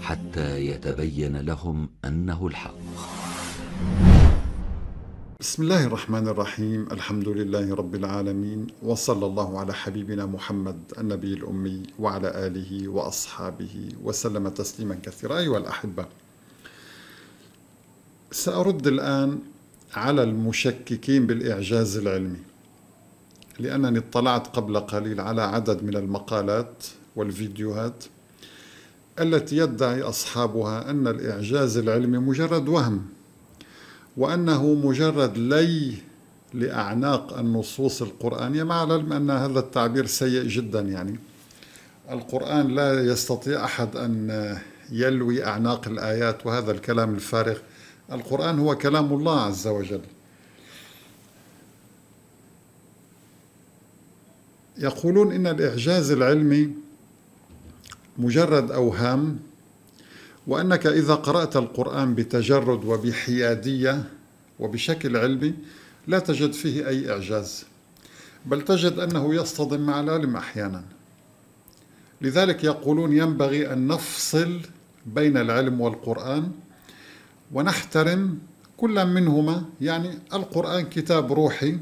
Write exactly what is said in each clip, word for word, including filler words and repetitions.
حتى يتبين لهم أنه الحق. بسم الله الرحمن الرحيم، الحمد لله رب العالمين، وصلى الله على حبيبنا محمد النبي الأمي وعلى آله وأصحابه وسلم تسليما كثيرا. أيها الأحبة، سأرد الآن على المشككين بالإعجاز العلمي، لأنني اطلعت قبل قليل على عدد من المقالات والفيديوهات التي يدعي أصحابها أن الإعجاز العلمي مجرد وهم، وأنه مجرد لي لأعناق النصوص القرآنية، مع العلم أن هذا التعبير سيء جدا. يعني القرآن لا يستطيع أحد أن يلوي أعناق الآيات وهذا الكلام الفارغ. القرآن هو كلام الله عز وجل. يقولون إن الإعجاز العلمي مجرد أوهام، وأنك إذا قرأت القرآن بتجرد وبحيادية وبشكل علمي لا تجد فيه أي إعجاز، بل تجد أنه يصطدم مع العلم أحيانا. لذلك يقولون ينبغي أن نفصل بين العلم والقرآن ونحترم كل منهما. يعني القرآن كتاب روحي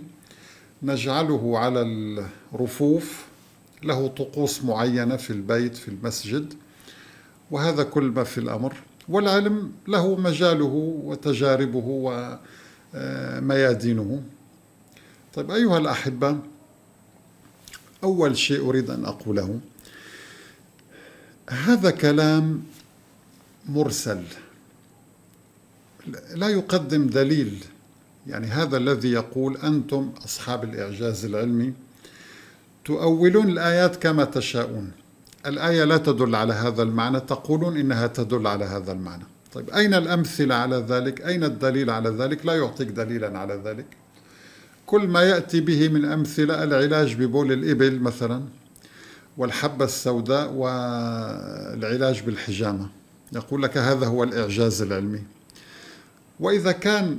نجعله على الرفوف، له طقوس معينة في البيت في المسجد، وهذا كل ما في الأمر. والعلم له مجاله وتجاربه وميادينه. طيب أيها الأحبة، أول شيء أريد أن أقوله، هذا كلام مرسل لا يقدم دليل. يعني هذا الذي يقول أنتم أصحاب الإعجاز العلمي تؤولون الآيات كما تشاءون، الآية لا تدل على هذا المعنى، تقولون إنها تدل على هذا المعنى. طيب أين الأمثلة على ذلك؟ أين الدليل على ذلك؟ لا يعطيك دليلا على ذلك. كل ما يأتي به من أمثلة العلاج ببول الإبل مثلا، والحبة السوداء، والعلاج بالحجامة، يقول لك هذا هو الإعجاز العلمي. وإذا كان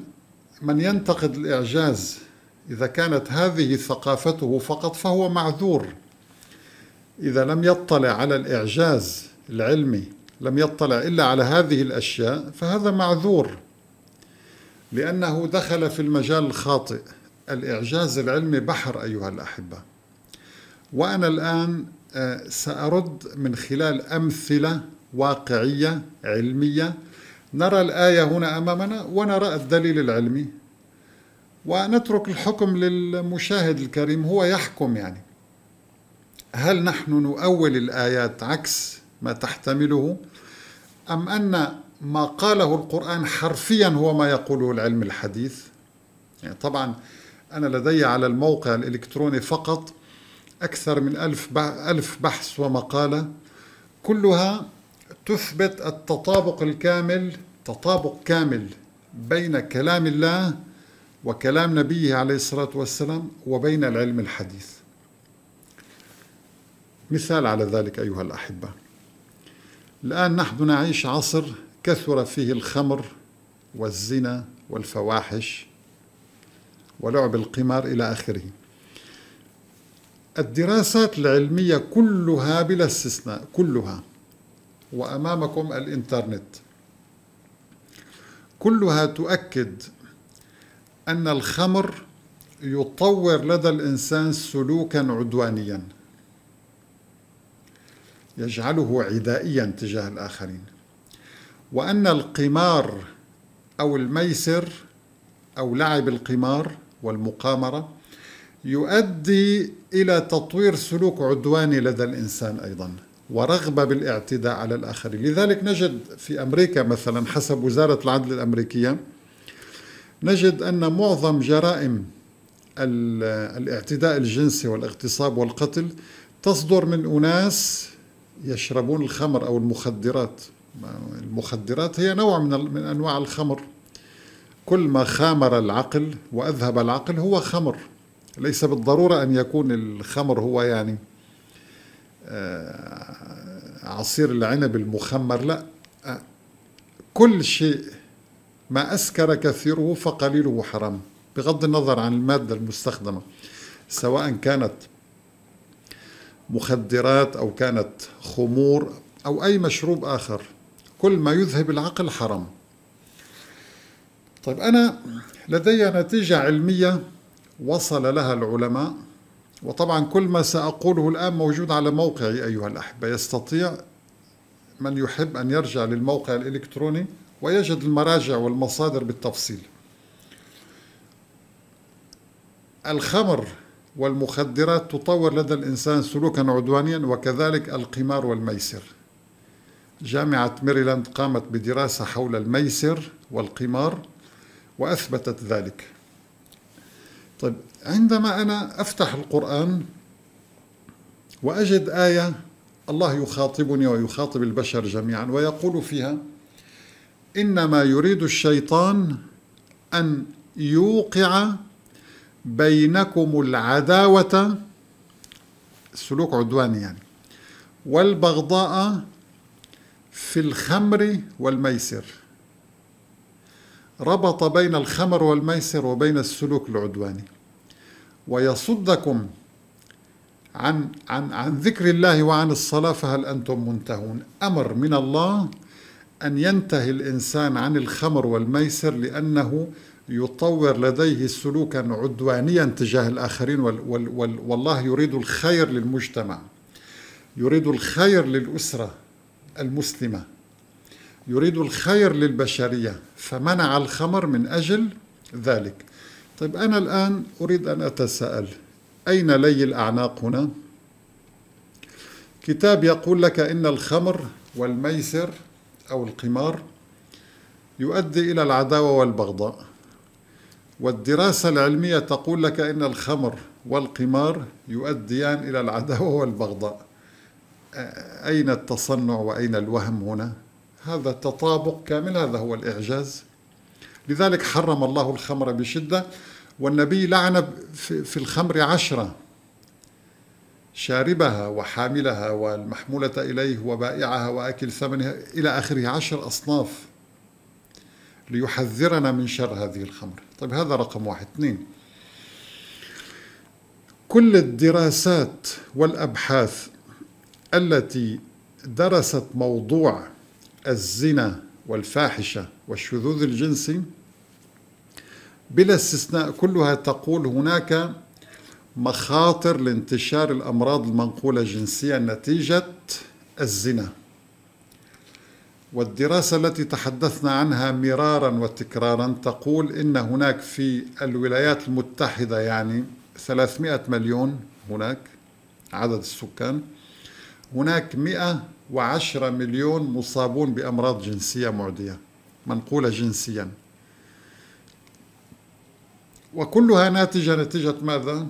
من ينتقد الإعجاز إذا كانت هذه ثقافته فقط فهو معذور. إذا لم يطلع على الإعجاز العلمي، لم يطلع إلا على هذه الأشياء، فهذا معذور، لأنه دخل في المجال الخاطئ. الإعجاز العلمي بحر أيها الأحبة، وأنا الآن سأرد من خلال أمثلة واقعية علمية. نرى الآية هنا أمامنا ونرى الدليل العلمي، ونترك الحكم للمشاهد الكريم، هو يحكم. يعني هل نحن نؤول الآيات عكس ما تحتمله، أم أن ما قاله القرآن حرفيا هو ما يقوله العلم الحديث؟ يعني طبعا أنا لدي على الموقع الإلكتروني فقط أكثر من ألف بحث ومقالة، كلها تثبت التطابق الكامل، تطابق كامل بين كلام الله وكلام نبيه عليه الصلاة والسلام وبين العلم الحديث. مثال على ذلك أيها الأحبة، الآن نحن نعيش عصر كثر فيه الخمر والزنا والفواحش ولعب القمار إلى آخره. الدراسات العلمية كلها بلا استثناء، كلها، وأمامكم الإنترنت، كلها تؤكد أن الخمر يطور لدى الإنسان سلوكا عدوانيا، يجعله عدائيا تجاه الآخرين، وأن القمار أو الميسر أو لعب القمار والمقامرة يؤدي إلى تطوير سلوك عدواني لدى الإنسان أيضا، ورغبة بالاعتداء على الآخرين. لذلك نجد في أمريكا مثلا، حسب وزارة العدل الأمريكية، نجد أن معظم جرائم الاعتداء الجنسي والاغتصاب والقتل تصدر من أناس يشربون الخمر أو المخدرات. المخدرات هي نوع من من أنواع الخمر، كل ما خامر العقل وأذهب العقل هو خمر. ليس بالضرورة أن يكون الخمر هو يعني عصير العنب المخمر، لا، كل شيء ما أسكر كثيره فقليله حرام، بغض النظر عن المادة المستخدمة، سواء كانت مخدرات أو كانت خمور أو أي مشروب آخر، كل ما يذهب العقل حرام. طيب أنا لدي نتيجة علمية وصل لها العلماء، وطبعا كل ما سأقوله الآن موجود على موقعي أيها الأحبة، يستطيع من يحب أن يرجع للموقع الإلكتروني ويجد المراجع والمصادر بالتفصيل. الخمر والمخدرات تطور لدى الإنسان سلوكا عدوانيا، وكذلك القمار والميسر. جامعة ميريلاند قامت بدراسة حول الميسر والقمار وأثبتت ذلك. طيب عندما أنا أفتح القرآن وأجد آية الله يخاطبني ويخاطب البشر جميعا ويقول فيها: إنما يريد الشيطان أن يوقع بينكم العداوة، السلوك عدواني يعني، والبغضاء في الخمر والميسر. ربط بين الخمر والميسر وبين السلوك العدواني، ويصدكم عن عن عن ذكر الله وعن الصلاة فهل أنتم منتهون. أمر من الله أن ينتهي الإنسان عن الخمر والميسر لأنه يطور لديه سلوكا عدوانيا تجاه الآخرين، وال وال وال والله يريد الخير للمجتمع، يريد الخير للأسرة المسلمة، يريد الخير للبشرية، فمنع الخمر من أجل ذلك. طيب أنا الآن أريد أن أتساءل، أين لي الأعناق هنا؟ كتاب يقول لك إن الخمر والميسر أو القمار يؤدي إلى العداوة والبغضاء، والدراسة العلمية تقول لك إن الخمر والقمار يؤديان إلى العداوة والبغضاء. أين التصنع وأين الوهم هنا؟ هذا تطابق كامل، هذا هو الإعجاز. لذلك حرم الله الخمر بشدة، والنبي لعن في الخمر عشرة: شاربها وحاملها والمحمولة إليه وبائعها وآكل ثمنها إلى آخره، عشر أصناف، ليحذرنا من شر هذه الخمر. طيب هذا رقم واحد. اثنين، كل الدراسات والأبحاث التي درست موضوع الزنا والفاحشة والشذوذ الجنسي بلا استثناء كلها تقول هناك مخاطر لانتشار الأمراض المنقولة جنسيا نتيجة الزنا. والدراسة التي تحدثنا عنها مرارا وتكرارا تقول إن هناك في الولايات المتحدة، يعني ثلاثمئة مليون هناك عدد السكان، هناك مئة وعشرة مليون مصابون بأمراض جنسية معدية منقولة جنسيا، وكلها ناتجة نتيجة ماذا؟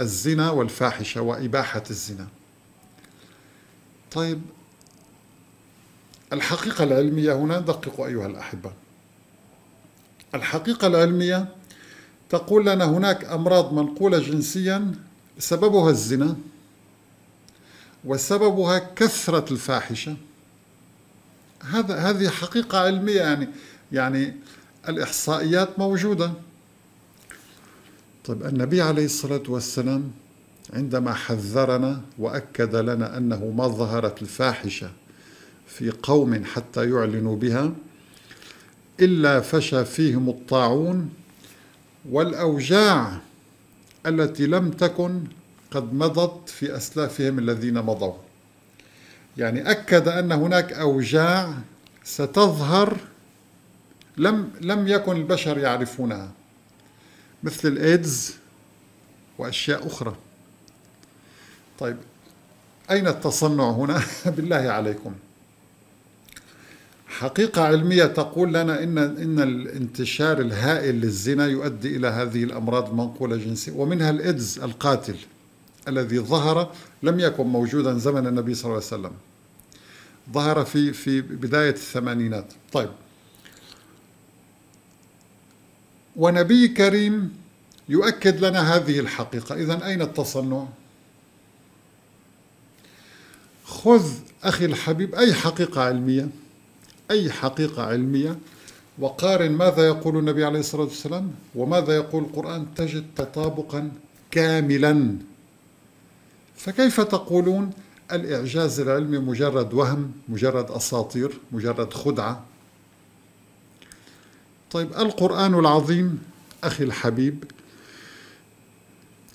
الزنا والفاحشة وإباحة الزنا. طيب الحقيقة العلمية هنا، دققوا أيها الأحبة، الحقيقة العلمية تقول لنا هناك أمراض منقولة جنسيا سببها الزنا، وسببها كثرة الفاحشة. هذا هذه حقيقة علمية، يعني يعني الإحصائيات موجودة. طيب النبي عليه الصلاة والسلام عندما حذرنا وأكد لنا أنه ما ظهرت الفاحشة في قوم حتى يعلنوا بها إلا فشى فيهم الطاعون والأوجاع التي لم تكن قد مضت في أسلافهم الذين مضوا. يعني أكد أن هناك أوجاع ستظهر لم لم يكن البشر يعرفونها، مثل الإيدز وأشياء أخرى. طيب أين التصنع هنا؟ بالله عليكم. حقيقة علمية تقول لنا إن إن الانتشار الهائل للزنا يؤدي إلى هذه الأمراض المنقولة جنسيا، ومنها الإيدز القاتل الذي ظهر لم يكن موجودا زمن النبي صلى الله عليه وسلم، ظهر في في بداية الثمانينات. طيب ونبي كريم يؤكد لنا هذه الحقيقة، إذن أين التصنع؟ خذ أخي الحبيب أي حقيقة علمية، أي حقيقة علمية، وقارن ماذا يقول النبي عليه الصلاة والسلام وماذا يقول القرآن، تجد تطابقا كاملا. فكيف تقولون الإعجاز العلمي مجرد وهم، مجرد أساطير، مجرد خدعة. طيب، القرآن العظيم أخي الحبيب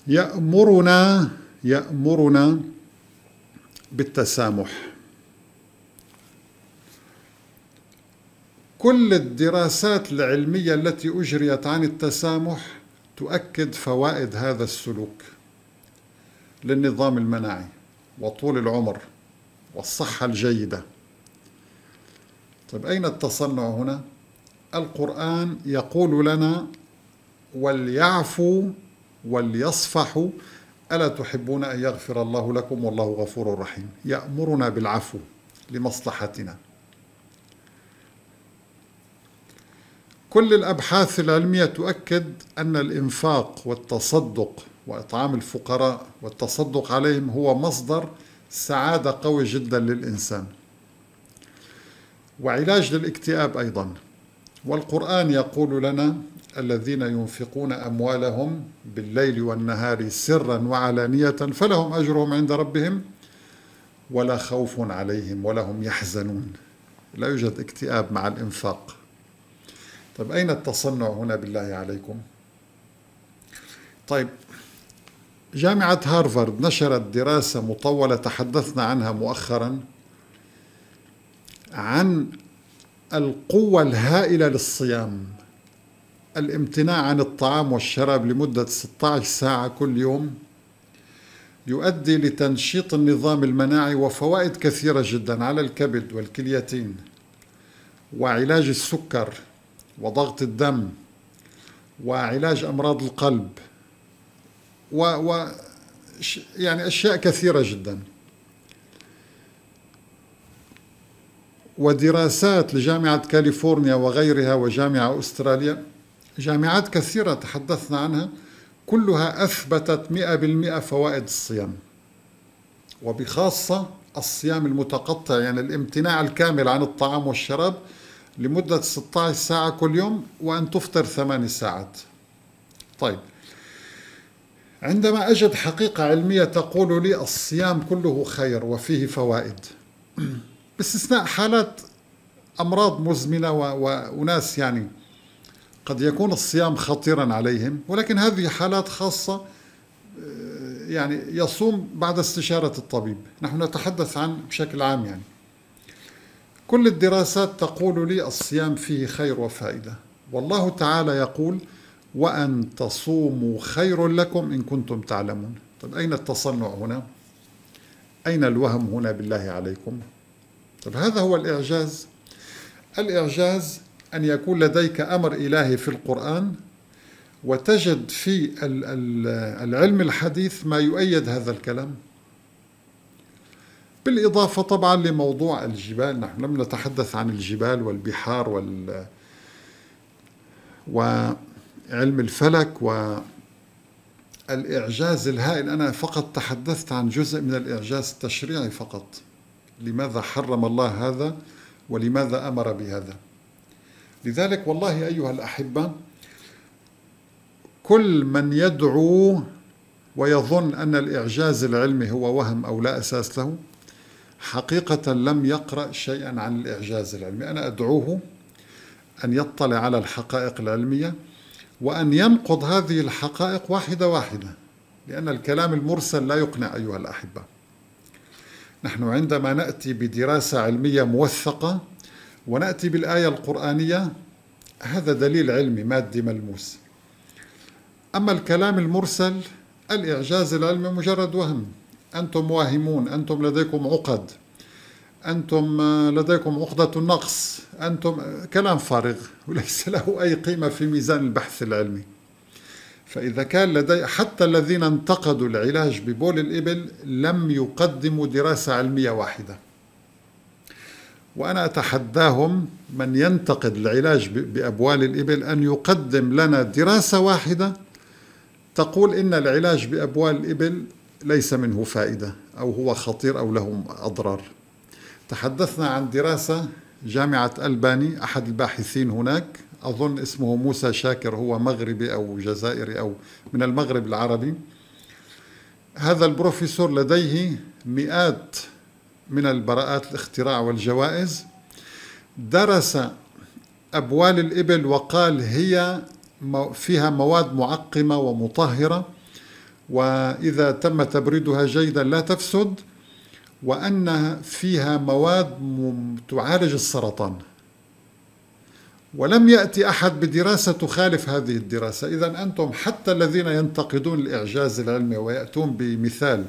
يأمرنا يأمرنا بالتسامح. كل الدراسات العلمية التي أجريت عن التسامح تؤكد فوائد هذا السلوك للنظام المناعي وطول العمر والصحة الجيدة. طيب، أين التصنع هنا؟ القرآن يقول لنا: وليعفوا وليصفحوا ألا تحبون أن يغفر الله لكم والله غفور رحيم. يأمرنا بالعفو لمصلحتنا. كل الأبحاث العلمية تؤكد أن الإنفاق والتصدق وإطعام الفقراء والتصدق عليهم هو مصدر سعادة قوي جدا للإنسان، وعلاج للاكتئاب أيضا. والقرآن يقول لنا: الذين ينفقون أموالهم بالليل والنهار سرا وعلانية فلهم أجرهم عند ربهم ولا خوف عليهم ولا هم يحزنون. لا يوجد اكتئاب مع الإنفاق. طيب، أين التصنع هنا بالله عليكم؟ طيب، جامعة هارفارد نشرت دراسة مطولة تحدثنا عنها مؤخرا عن القوة الهائلة للصيام. الامتناع عن الطعام والشراب لمدة ستة عشر ساعة كل يوم يؤدي لتنشيط النظام المناعي وفوائد كثيرة جدا على الكبد والكليتين وعلاج السكر وضغط الدم وعلاج أمراض القلب و, و يعني أشياء كثيرة جدا. ودراسات لجامعة كاليفورنيا وغيرها وجامعة أستراليا، جامعات كثيرة تحدثنا عنها، كلها أثبتت مئة بالمئة فوائد الصيام، وبخاصة الصيام المتقطع، يعني الامتناع الكامل عن الطعام والشراب لمدة ستة عشر ساعة كل يوم، وأن تفطر ثماني ساعات. طيب، عندما أجد حقيقة علمية تقول لي الصيام كله خير وفيه فوائد باستثناء حالات أمراض مزمنة وأناس يعني قد يكون الصيام خطيرا عليهم، ولكن هذه حالات خاصة يعني يصوم بعد استشارة الطبيب، نحن نتحدث عن بشكل عام. يعني كل الدراسات تقول لي الصيام فيه خير وفائدة، والله تعالى يقول: وأن تصوموا خير لكم إن كنتم تعلمون. طب، أين التصنع هنا؟ أين الوهم هنا بالله عليكم؟ طب، هذا هو الإعجاز. الإعجاز أن يكون لديك أمر إلهي في القرآن وتجد في العلم الحديث ما يؤيد هذا الكلام، بالإضافة طبعا لموضوع الجبال. نحن لم نتحدث عن الجبال والبحار وال... وعلم الفلك والإعجاز الهائل. أنا فقط تحدثت عن جزء من الإعجاز التشريعي فقط. لماذا حرم الله هذا ولماذا أمر بهذا؟ لذلك والله أيها الأحبة، كل من يدعو ويظن أن الإعجاز العلمي هو وهم أو لا أساس له حقيقة لم يقرأ شيئا عن الإعجاز العلمي. أنا أدعوه أن يطلع على الحقائق العلمية وأن ينقض هذه الحقائق واحدة واحدة، لأن الكلام المرسل لا يقنع أيها الأحبة. نحن عندما نأتي بدراسة علمية موثقة ونأتي بالآية القرآنية، هذا دليل علمي مادي ملموس. أما الكلام المرسل، الإعجاز العلمي مجرد وهم. أنتم واهمون، أنتم لديكم عقد، أنتم لديكم عقدة النقص، أنتم كلام فارغ وليس له أي قيمة في ميزان البحث العلمي. فإذا كان لدي حتى الذين انتقدوا العلاج ببول الإبل لم يقدموا دراسة علمية واحدة. وأنا أتحداهم من ينتقد العلاج بأبوال الإبل أن يقدم لنا دراسة واحدة تقول إن العلاج بأبوال الإبل ليس منه فائدة أو هو خطير أو له أضرار. تحدثنا عن دراسة جامعة ألباني، أحد الباحثين هناك أظن اسمه موسى شاكر، هو مغربي أو جزائري أو من المغرب العربي. هذا البروفيسور لديه مئات من البراءات الاختراع والجوائز. درس أبوال الإبل وقال هي فيها مواد معقمة ومطهرة، وإذا تم تبريدها جيدا لا تفسد، وأن فيها مواد تعالج السرطان. ولم يأتي أحد بدراسة تخالف هذه الدراسة. إذن أنتم حتى الذين ينتقدون الإعجاز العلمي ويأتون بمثال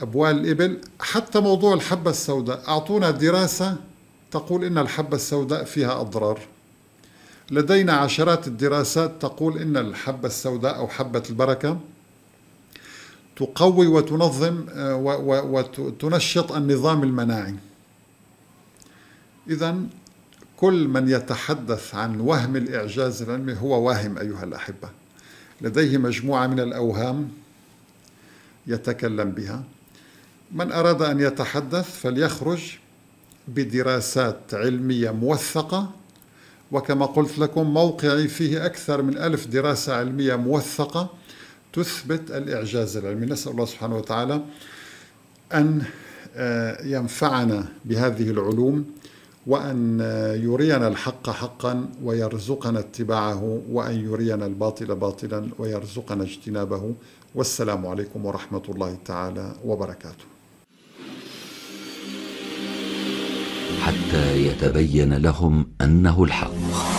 أبوال الإبل، حتى موضوع الحبة السوداء، أعطونا دراسة تقول إن الحبة السوداء فيها أضرار. لدينا عشرات الدراسات تقول إن الحبة السوداء أو حبة البركة تقوي وتنظم وتنشط النظام المناعي. إذن كل من يتحدث عن وهم الإعجاز العلمي هو واهم أيها الأحبة، لديه مجموعة من الأوهام يتكلم بها. من أراد أن يتحدث فليخرج بدراسات علمية موثقة، وكما قلت لكم موقعي فيه أكثر من ألف دراسة علمية موثقة تثبت الإعجاز العلمي. نسأل الله سبحانه وتعالى أن ينفعنا بهذه العلوم، وأن يرينا الحق حقا ويرزقنا اتباعه، وأن يرينا الباطل باطلا ويرزقنا اجتنابه. والسلام عليكم ورحمة الله تعالى وبركاته. حتى يتبين لهم أنه الحق.